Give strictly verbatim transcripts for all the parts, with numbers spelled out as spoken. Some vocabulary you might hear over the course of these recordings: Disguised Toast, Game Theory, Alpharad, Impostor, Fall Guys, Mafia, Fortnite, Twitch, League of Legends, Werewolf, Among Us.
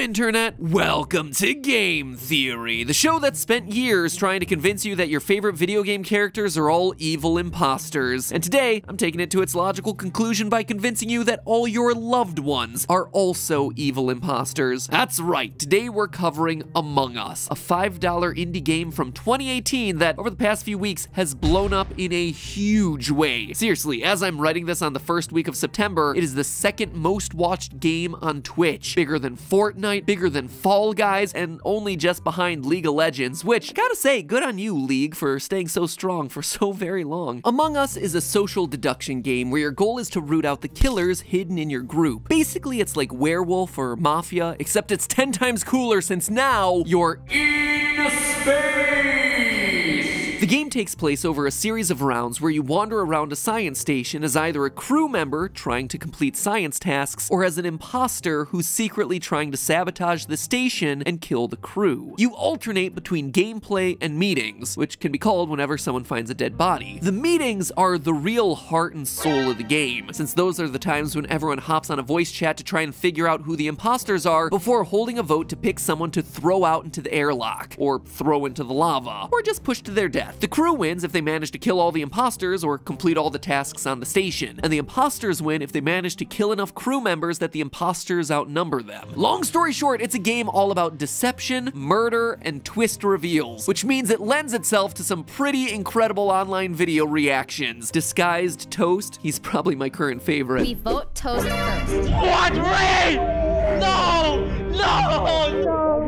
Internet, welcome to Game Theory, the show that spent years trying to convince you that your favorite video game characters are all evil imposters. And today, I'm taking it to its logical conclusion by convincing you that all your loved ones are also evil imposters. That's right, today we're covering Among Us, a five dollar indie game from twenty eighteen that, over the past few weeks, has blown up in a huge way. Seriously, as I'm writing this on the first week of September, it is the second most watched game on Twitch, bigger than Fortnite, bigger than Fall Guys, and only just behind League of Legends, which, I gotta say, good on you, League, for staying so strong for so very long. Among Us is a social deduction game where your goal is to root out the killers hidden in your group. Basically, it's like Werewolf or Mafia, except it's ten times cooler since now you're in space! The game takes place over a series of rounds where you wander around a science station as either a crew member trying to complete science tasks or as an imposter who's secretly trying to sabotage the station and kill the crew. You alternate between gameplay and meetings, which can be called whenever someone finds a dead body. The meetings are the real heart and soul of the game, since those are the times when everyone hops on a voice chat to try and figure out who the imposters are before holding a vote to pick someone to throw out into the airlock, or throw into the lava, or just push to their death. The crew wins if they manage to kill all the imposters or complete all the tasks on the station, and the imposters win if they manage to kill enough crew members that the imposters outnumber them. Long story short, it's a game all about deception, murder, and twist reveals, which means it lends itself to some pretty incredible online video reactions. Disguised Toast, he's probably my current favorite. We vote Toast first. What? Wait! No! No! No!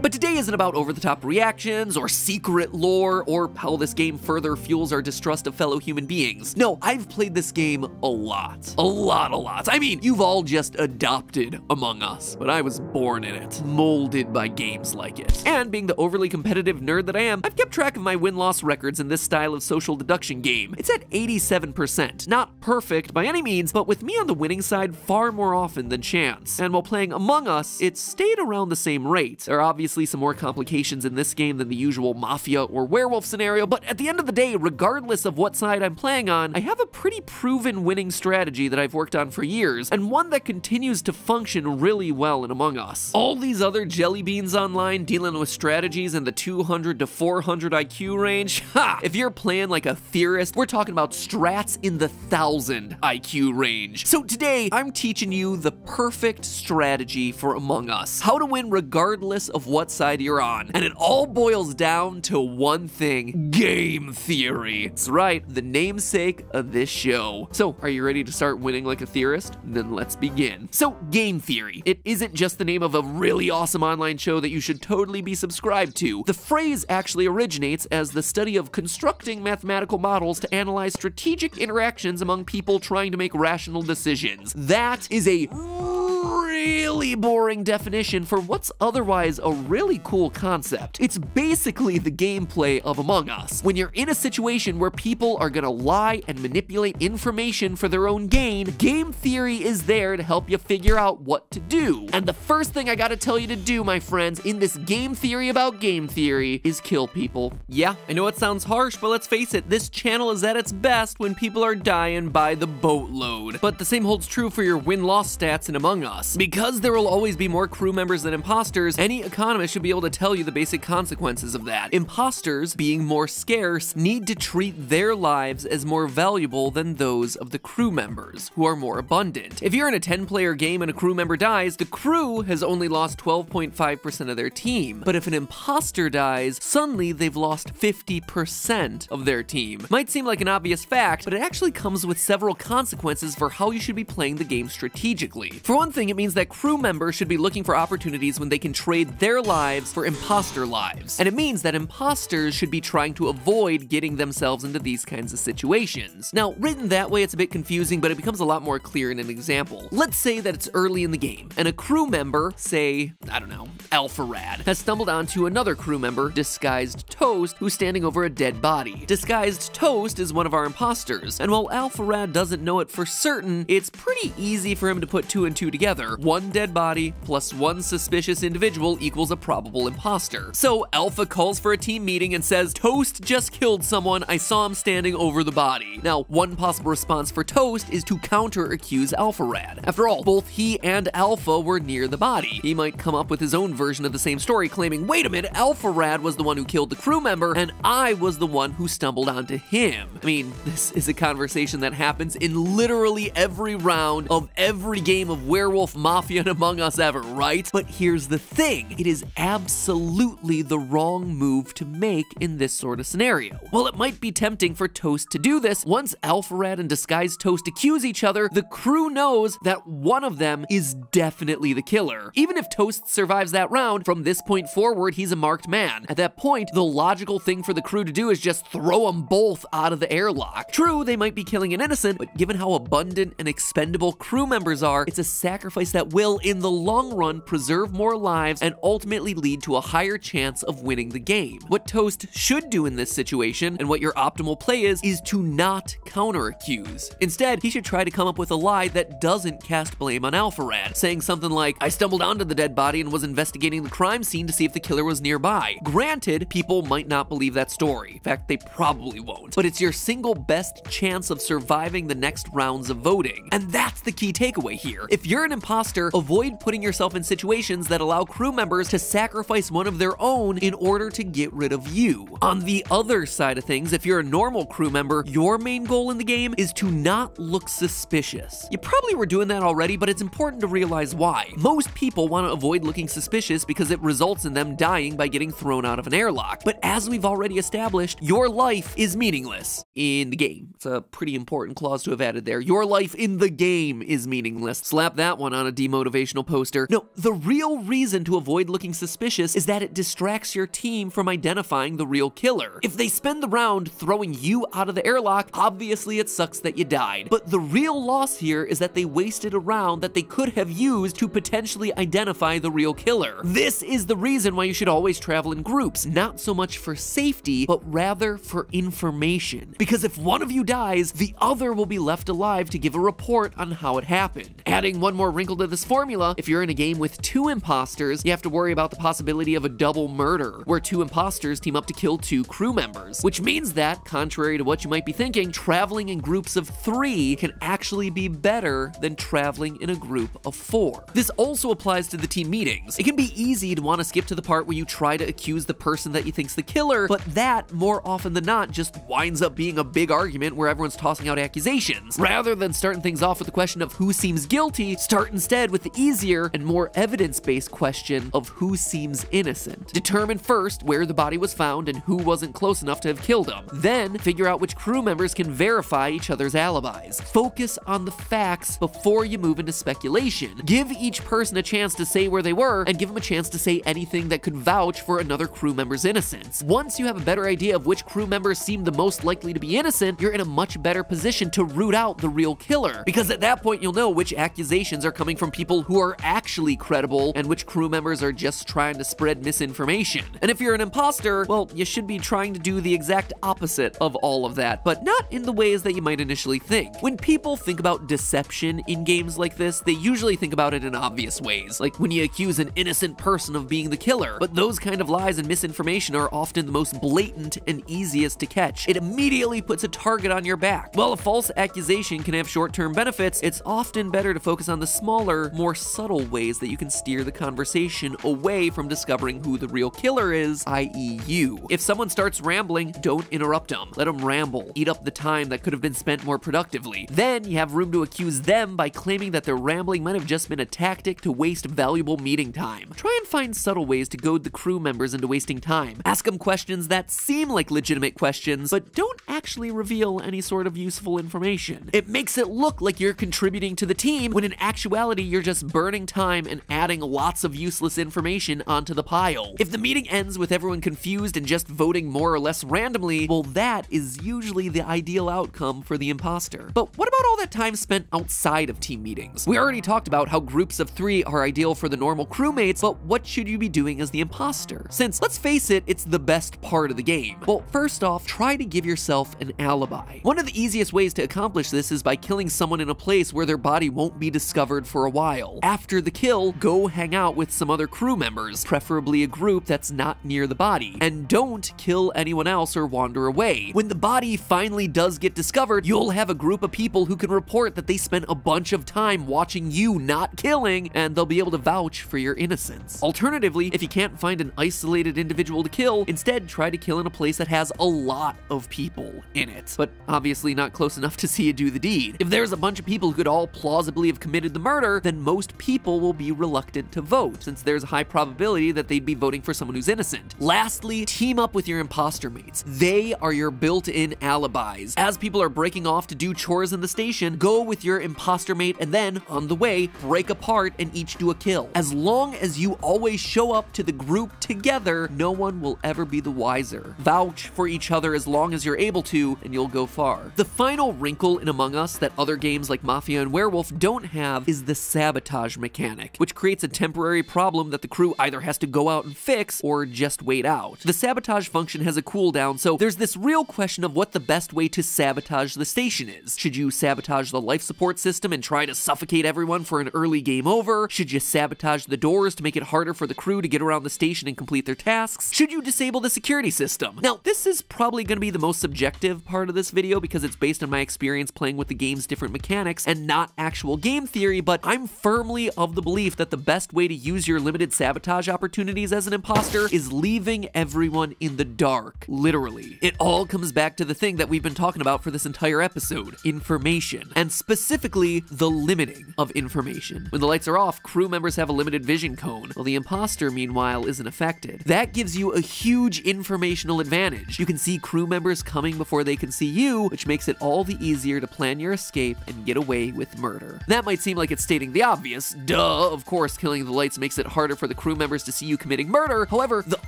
But today isn't about over-the-top reactions, or secret lore, or how this game further fuels our distrust of fellow human beings. No, I've played this game a lot. A lot, a lot. I mean, you've all just adopted Among Us, but I was born in it, molded by games like it. And being the overly competitive nerd that I am, I've kept track of my win-loss records in this style of social deduction game. It's at eighty-seven percent. Not perfect by any means, but with me on the winning side far more often than chance. And while playing Among Us, it stayed around the same rate. There are obviously some more complications in this game than the usual Mafia or Werewolf scenario, but at the end of the day, regardless of what side I'm playing on, I have a pretty proven winning strategy that I've worked on for years, and one that continues to function really well in Among Us. All these other jelly beans online dealing with strategies in the two hundred to four hundred I Q range, ha! If you're playing like a theorist, we're talking about strats in the thousand I Q range. So today, I'm teaching you the perfect strategy for Among Us. How to win regardless of what side you're on. And it all boils down to one thing: game theory. That's right, the namesake of this show. So, are you ready to start winning like a theorist? Then let's begin. So, game theory. It isn't just the name of a really awesome online show that you should totally be subscribed to. The phrase actually originates as the study of constructing mathematical models to analyze strategic interactions among people trying to make rational decisions. That is a really boring definition for what's otherwise a really cool concept. It's basically the gameplay of Among Us. When you're in a situation where people are gonna lie and manipulate information for their own gain, game theory is there to help you figure out what to do. And the first thing I gotta tell you to do, my friends, in this game theory about game theory, is kill people. Yeah, I know it sounds harsh, but let's face it, this channel is at its best when people are dying by the boatload. But the same holds true for your win-loss stats in Among Us. Because there will always be more crew members than imposters, any economist should be able to tell you the basic consequences of that. Imposters, being more scarce, need to treat their lives as more valuable than those of the crew members, who are more abundant. If you're in a ten player game and a crew member dies, the crew has only lost twelve point five percent of their team. But if an imposter dies, suddenly they've lost fifty percent of their team. Might seem like an obvious fact, but it actually comes with several consequences for how you should be playing the game strategically. For one thing, it means that crew members should be looking for opportunities when they can trade their lives for imposter lives. And it means that imposters should be trying to avoid getting themselves into these kinds of situations. Now, written that way, it's a bit confusing, but it becomes a lot more clear in an example. Let's say that it's early in the game, and a crew member, say, I don't know, Alpharad, has stumbled onto another crew member, Disguised Toast, who's standing over a dead body. Disguised Toast is one of our imposters, and while Alpharad doesn't know it for certain, it's pretty easy for him to put two and two together. one dead body plus one suspicious individual equals a probable imposter. So Alpha calls for a team meeting and says, Toast just killed someone. I saw him standing over the body. Now, one possible response for Toast is to counter-accuse Alpharad. After all, both he and Alpha were near the body. He might come up with his own version of the same story, claiming, wait a minute, Alpharad was the one who killed the crew member, and I was the one who stumbled onto him. I mean, this is a conversation that happens in literally every round of every game of Werewolf, Mafia, and Among Us ever, right? But here's the thing. It is absolutely the wrong move to make in this sort of scenario. While it might be tempting for Toast to do this, once Alpharad and Disguised Toast accuse each other, the crew knows that one of them is definitely the killer. Even if Toast survives that round, from this point forward, he's a marked man. At that point, the logical thing for the crew to do is just throw them both out of the airlock. True, they might be killing an innocent, but given how abundant and expendable crew members are, it's a sacrifice that will, in the long run, preserve more lives and ultimately lead to a higher chance of winning the game. What Toast should do in this situation, and what your optimal play is, is to not counter-accuse. Instead, he should try to come up with a lie that doesn't cast blame on Alpharad, saying something like, I stumbled onto the dead body and was investigating the crime scene to see if the killer was nearby. Granted, people might not believe that story. In fact, they probably won't. But it's your single best chance of surviving the next rounds of voting. And that's the key takeaway here. If you're an imposter, avoid putting yourself in situations that allow crew members to sacrifice one of their own in order to get rid of you. On the other side of things, if you're a normal crew member, your main goal in the game is to not look suspicious. You probably were doing that already, but it's important to realize why. Most people want to avoid looking suspicious because it results in them dying by getting thrown out of an airlock. But as we've already established, your life is meaningless in the game. It's a pretty important clause to have added there. Your life in the game is meaningless. Slap that one on a demotivational poster. No, the real reason to avoid looking suspicious is that it distracts your team from identifying the real killer. If they spend the round throwing you out of the airlock, obviously it sucks that you died. But the real loss here is that they wasted a round that they could have used to potentially identify the real killer. This is the reason why you should always travel in groups, not so much for safety, but rather for information. Because if one of you dies, the other will be left alive to give a report on how it happened. Adding one more wrinkle to this formula, if you're in a game with two imposters, you have to worry about the possibility of a double murder, where two imposters team up to kill two crew members, which means that, contrary to what you might be thinking, traveling in groups of three can actually be better than traveling in a group of four. This also applies to the team meetings. It can be easy to want to skip to the part where you try to accuse the person that you think's the killer, but that, more often than not, just winds up being a big argument where everyone's tossing out accusations. Rather than starting things off with the question of who seems guilty, start instead with the easier and more evidence-based question of who seems innocent. Determine first where the body was found and who wasn't close enough to have killed him. Then, figure out which crew members can verify each other's alibis. Focus on the facts before you move into speculation. Give each person a chance to say where they were, and give them a chance to say anything that could vouch for another crew member's innocence. Once you have a better idea of which crew members seem the most likely to be innocent, you're in a much better position to root out the real killer, because at that point you'll know which accusations are coming from people who are actually credible and which crew members are just trying to spread misinformation. And if you're an imposter, well, you should be trying to do the exact opposite of all of that, but not in the ways that you might initially think. When people think about deception in games like this, they usually think about it in obvious ways, like when you accuse an innocent person of being the killer, but those kind of lies and misinformation are often the most blatant and easiest to catch. It immediately puts a target on your back. While a false accusation can have short-term benefits, it's often better to focus on the smaller, more subtle ways that you can steer the conversation away from discovering who the real killer is, that is you. If someone starts rambling, don't interrupt them. Let them ramble. Eat up the time that could have been spent more productively. Then you have room to accuse them by claiming that their rambling might have just been a tactic to waste valuable meeting time. Try and find subtle ways to goad the crew members into wasting time. Ask them questions that seem like legitimate questions, but don't actually reveal any sort of useful information. It makes it look like you're contributing to the team, when in actuality you're just burning time and adding lots of useless information onto the pile. If the meeting ends with everyone confused and just voting more or less randomly, well, that is usually the ideal outcome for the imposter. But what about all that time spent outside of team meetings? We already talked about how groups of three are ideal for the normal crewmates, but what should you be doing as the imposter? Since, let's face it, it's the best part of the game. Well, first off, try to give yourself an alibi. One of the easiest ways to accomplish this is by killing someone in a place where their body won't be discovered for a while. while. After the kill, go hang out with some other crew members, preferably a group that's not near the body, and don't kill anyone else or wander away. When the body finally does get discovered, you'll have a group of people who can report that they spent a bunch of time watching you not killing, and they'll be able to vouch for your innocence. Alternatively, if you can't find an isolated individual to kill, instead try to kill in a place that has a lot of people in it, but obviously not close enough to see you do the deed. If there's a bunch of people who could all plausibly have committed the murder, then most people will be reluctant to vote, since there's a high probability that they'd be voting for someone who's innocent. Lastly, team up with your imposter mates. They are your built-in alibis. As people are breaking off to do chores in the station, go with your imposter mate and then, on the way, break apart and each do a kill. As long as you always show up to the group together, no one will ever be the wiser. Vouch for each other as long as you're able to, and you'll go far. The final wrinkle in Among Us that other games like Mafia and Werewolf don't have is the sabotage mechanic, which creates a temporary problem that the crew either has to go out and fix or just wait out. The sabotage function has a cooldown, so there's this real question of what the best way to sabotage the station is. Should you sabotage the life support system and try to suffocate everyone for an early game over? Should you sabotage the doors to make it harder for the crew to get around the station and complete their tasks? Should you disable the security system? Now, this is probably going to be the most subjective part of this video because it's based on my experience playing with the game's different mechanics and not actual game theory, but I'm firmly of the belief that the best way to use your limited sabotage opportunities as an imposter is leaving everyone in the dark, literally. It all comes back to the thing that we've been talking about for this entire episode, information, and specifically the limiting of information. When the lights are off, crew members have a limited vision cone, while the imposter, meanwhile, isn't affected. That gives you a huge informational advantage. You can see crew members coming before they can see you, which makes it all the easier to plan your escape and get away with murder. That might seem like it's stating the obvious. Duh, of course, killing the lights makes it harder for the crew members to see you committing murder. However, the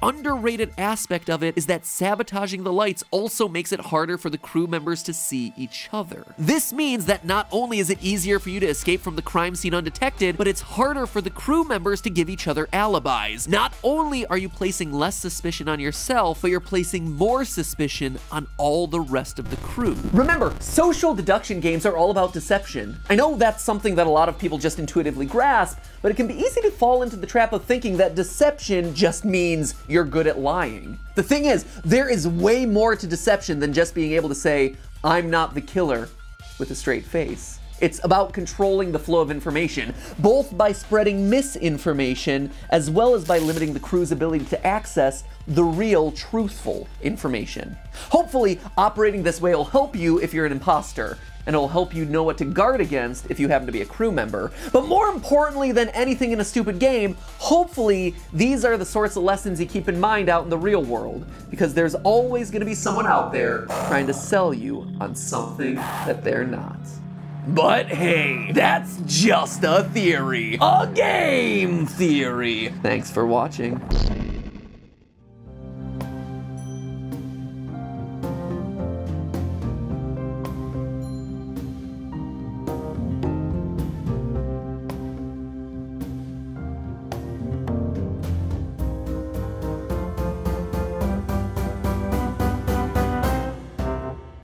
underrated aspect of it is that sabotaging the lights also makes it harder for the crew members to see each other. This means that not only is it easier for you to escape from the crime scene undetected, but it's harder for the crew members to give each other alibis. Not only are you placing less suspicion on yourself, but you're placing more suspicion on all the rest of the crew. Remember, social deduction games are all about deception. I know that's something that a lot of people just intuitively grasp, but it can be easy to fall into the trap of thinking that deception just means you're good at lying. The thing is, there is way more to deception than just being able to say, "I'm not the killer," with a straight face. It's about controlling the flow of information, both by spreading misinformation as well as by limiting the crew's ability to access the real, truthful information. Hopefully, operating this way will help you if you're an imposter, and it'll help you know what to guard against if you happen to be a crew member. But more importantly than anything in a stupid game, hopefully these are the sorts of lessons you keep in mind out in the real world, because there's always going to be someone out there trying to sell you on something that they're not. But hey, that's just a theory. A game theory. Thanks for watching.